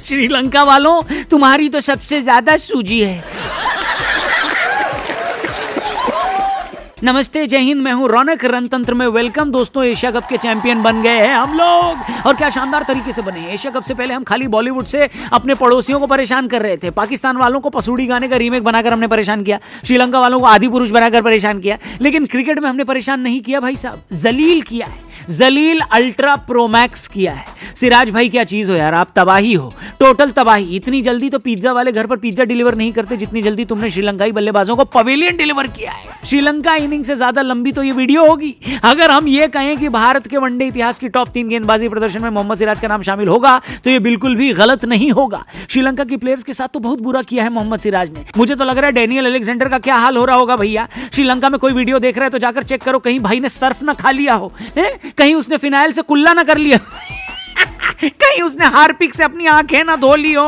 श्रीलंका वालों, तुम्हारी तो सबसे ज्यादा सूझी है। नमस्ते, जय हिंद, मैं हूं रौनक, रन तंत्र में वेलकम। दोस्तों, एशिया कप के चैंपियन बन गए हैं हम लोग, और क्या शानदार तरीके से बने हैं। एशिया कप से पहले हम खाली बॉलीवुड से अपने पड़ोसियों को परेशान कर रहे थे। पाकिस्तान वालों को पसूड़ी गाने का रीमेक बनाकर हमने परेशान किया, श्रीलंका वालों को आदि पुरुष बनाकर परेशान किया, लेकिन क्रिकेट में हमने परेशान नहीं किया भाई साहब, जलील किया है, जलील अल्ट्रा प्रोमैक्स किया है। सिराज भाई, क्या चीज हो यार, आप तबाही हो, टोटल तबाही। इतनी जल्दी तो पिज्जा वाले घर पर पिज्जा डिलीवर नहीं करते जितनी जल्दी तुमने श्रीलंकाई बल्लेबाजों को पवेलियन डिलीवर किया है। श्रीलंका इनिंग से ज्यादा लंबी तो ये वीडियो होगी अगर हम ये कहें कि भारत के वनडे इतिहास की टॉप 3 गेंदबाजी प्रदर्शन में मोहम्मद सिराज का नाम शामिल होगा तो ये बिल्कुल भी गलत नहीं होगा। श्रीलंका के प्लेयर्स के साथ तो बहुत बुरा किया है मोहम्मद सिराज ने। मुझे तो लग रहा है डेनियल अलेक्जेंडर का क्या हाल हो रहा होगा भैया। श्रीलंका में कोई वीडियो देख रहा है तो जाकर चेक करो, कहीं भाई ने सर्फ ना खा लिया हो, कहीं उसने फिनाइल से कुल्ला ना कर लिया कहीं उसने हार्पिक से अपनी आंखें ना धो ली हो।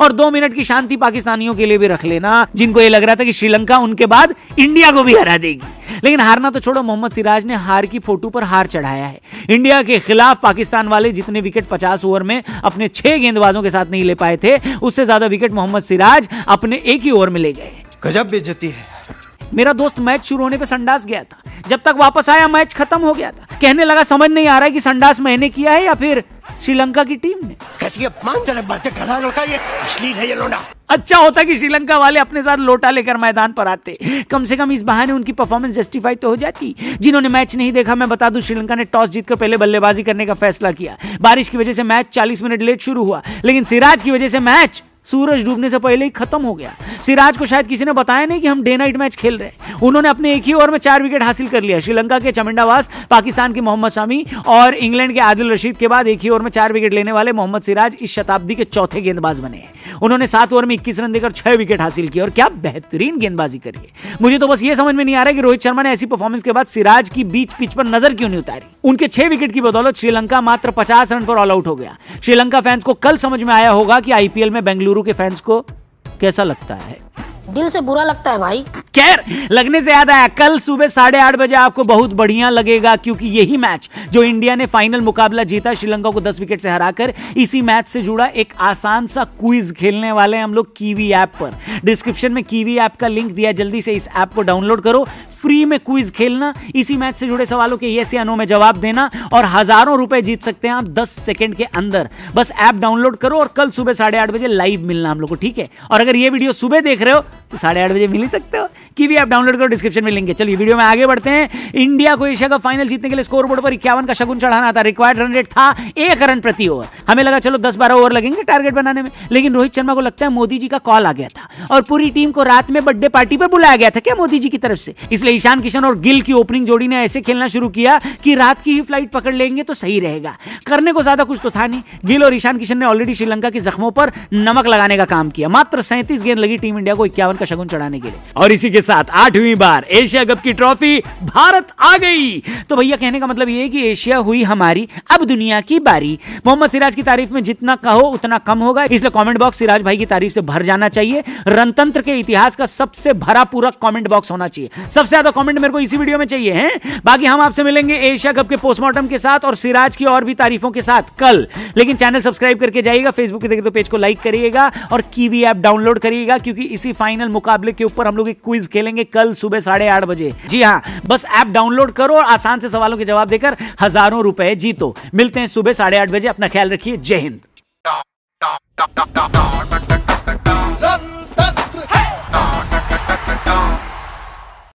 और 2 मिनट की शांति पाकिस्तानियों के लिए भी रख लेना, जिनको ये लग रहा था कि श्रीलंका उनके बाद इंडिया को भी हरा देगी। लेकिन हारना तो छोड़ो, मोहम्मद सिराज ने हार की फोटो पर हार चढ़ाया है। इंडिया के खिलाफ पाकिस्तान वाले जितने विकेट 50 ओवर में अपने 6 गेंदबाजों के साथ नहीं ले पाए थे, उससे ज्यादा विकेट मोहम्मद सिराज अपने 1 ही ओवर में ले गए। गजब बेइज्जती है। मेरा दोस्त मैच शुरू होने पे संडास गया था, जब तक वापस आया मैच खत्म हो गया था। कहने लगा समझ नहीं आ रहा है कि संडास मैंने किया है या फिर श्रीलंका की टीम ने। कैसी अपमानजनक बातें कर रहा है ये, अश्लील है ये लोना। अच्छा होता कि श्रीलंका वाले अपने साथ लोटा लेकर मैदान पर आते, कम से कम इस बहाने उनकी परफॉर्मेंस जस्टिफाई तो हो जाती। जिन्होंने मैच नहीं देखा, मैं बता दूं, श्रीलंका ने टॉस जीतकर पहले बल्लेबाजी करने का फैसला किया। बारिश की वजह से मैच 40 मिनट लेट शुरू हुआ, लेकिन सिराज की वजह से मैच सूरज डूबने से पहले ही खत्म हो गया। सिराज को शायद किसी ने बताया नहीं कि हम डे नाइट मैच खेल रहे हैं। उन्होंने अपने 1 ही ओवर में 4 विकेट हासिल कर लिया। श्रीलंका के चमिंडा वास, पाकिस्तान के मोहम्मद शामी और इंग्लैंड के आदिल रशीद के बाद 1 ही ओवर में 4 विकेट लेने वाले मोहम्मद सिराज इस शताब्दी के चौथे गेंदबाज बने हैं। उन्होंने 7 ओवर में 21 रन देकर 6 विकेट हासिल किए, और क्या बेहतरीन गेंदबाजी करी है। मुझे तो बस ये समझ में नहीं आ रहा है कि रोहित शर्मा ने ऐसी परफॉर्मेंस के बाद सिराज की बीच पिच पर नजर क्यों नहीं उतारी। उनके 6 विकेट की बदौलत श्रीलंका मात्र 50 रन पर ऑल आउट हो गया। श्रीलंका फैंस को कल समझ में आया होगा कि आईपीएल में बेंगलुरु के फैंस को कैसा लगता है। दिल से बुरा लगता है भाई। खैर, लगने से याद आया, कल सुबह 8:30 बजे आपको बहुत बढ़िया लगेगा, क्योंकि यही मैच जो इंडिया ने फाइनल मुकाबला जीता श्रीलंका को 10 विकेट से हराकर, इसी मैच से जुड़ा एक आसान सा क्विज खेलने वाले हैं हम लोग कीवी ऐप पर। डिस्क्रिप्शन में कीवी ऐप का लिंक दिया, जल्दी से इस ऐप को डाउनलोड करो, फ्री में क्विज खेलना, इसी मैच से जुड़े सवालों के यस या नो में जवाब देना, और हजारों रुपए जीत सकते हैं आप 10 सेकेंड के अंदर। बस ऐप डाउनलोड करो और कल सुबह 8:30 बजे लाइव मिलना हम लोग को, ठीक है। और अगर ये वीडियो सुबह देख रहे हो तो 8:30 बजे मिल ही सकते हो। कीवी ऐप डाउनलोड करो, डिस्क्रिप्शन में लिंक है। चलिए वीडियो में आगे बढ़ते हैं। इंडिया को एशिया कप फाइनल जीतने के लिए स्कोरबोर्ड पर 51 का शगुन चढ़ाना था। रिक्वायर्ड रन रेट था 1 रन प्रति ओवर। हमें लगा चलो 10-12 ओवर लगेंगे टारगेट बनाने में, लेकिन रोहित शर्मा को लगता है मोदी जी का कॉल आ गया था और पूरी टीम को रात में बर्थडे पार्टी पर बुलाया गया था क्या मोदी जी की तरफ से। इसलिए ईशान किशन और गिल की ओपनिंग जोड़ी ने ऐसे खेलना शुरू किया कि रात की ही फ्लाइट पकड़ लेंगे तो सही रहेगा। करने को ज्यादा कुछ तो था नहीं। गिल और ईशान किशन ने ऑलरेडी श्रीलंका के जख्मों पर नमक लगाने का काम किया। मात्र 37 गेंद लगी टीम इंडिया को 51 का शगुन चढ़ाने के लिए, और इसी के साथ 8वीं बार एशिया कप की ट्रॉफी भारत आ गई। तो भैया कहने का मतलब यह है कि एशिया हुई हमारी, अब दुनिया की बारी। मोहम्मद सिराज की तारीफ में जितना कहो उतना कम होगा, इसलिए कमेंट बॉक्स सिराज भाई की तारीफ से भर जाना चाहिए। रणतंत्र के इतिहास का सबसे भरा पूरा कमेंट बॉक्स होना चाहिए। सबसे ज्यादा कमेंट मेरे को इसी वीडियो में चाहिए हैं। बाकी हम आपसे मिलेंगे एशिया कप के पोस्टमार्टम के साथ और सिराज की और भी तारीफों के साथ कल। लेकिन चैनल सब्सक्राइब करके जाइएगा, फेसबुक के देखे तो पेज को लाइक करिएगा और कीवी ऐप डाउनलोड करिएगा, क्योंकि इसी फाइनल मुकाबले के ऊपर हम लोग एक क्विज खेलेंगे कल सुबह 8:30 बजे। जी हाँ, बस ऐप डाउनलोड करो और आसान से सवालों के जवाब देकर हजारों रुपए जीतो। मिलते हैं सुबह 8:30 बजे। अपना ख्याल रखिए। जय हिंद।